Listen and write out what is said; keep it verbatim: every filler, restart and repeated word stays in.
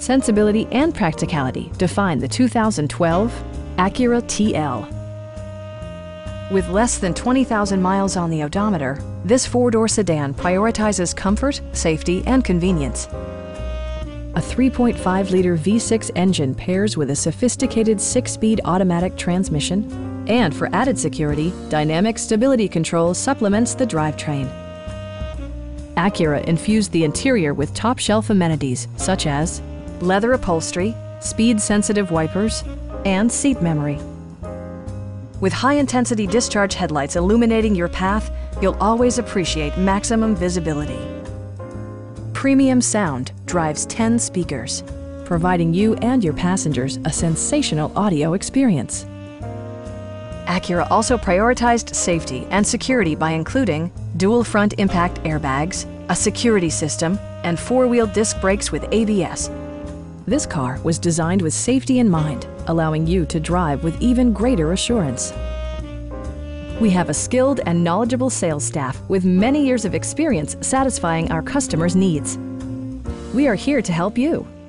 sensibility, and practicality define the two thousand twelve Acura T L. With less than twenty thousand miles on the odometer, this four-door sedan prioritizes comfort, safety, and convenience. A three point five liter V six engine pairs with a sophisticated six-speed automatic transmission, and for added security, dynamic stability control supplements the drivetrain. Acura infused the interior with top-shelf amenities such as leather upholstery, speed-sensitive wipers, and seat memory. With high-intensity discharge headlights illuminating your path, you'll always appreciate maximum visibility. Premium sound drives ten speakers, providing you and your passengers a sensational audio experience. Acura also prioritized safety and security by including dual front impact airbags, a security system, and four-wheel disc brakes with A B S. This car was designed with safety in mind, allowing you to drive with even greater assurance. We have a skilled and knowledgeable sales staff with many years of experience satisfying our customers' needs. We are here to help you.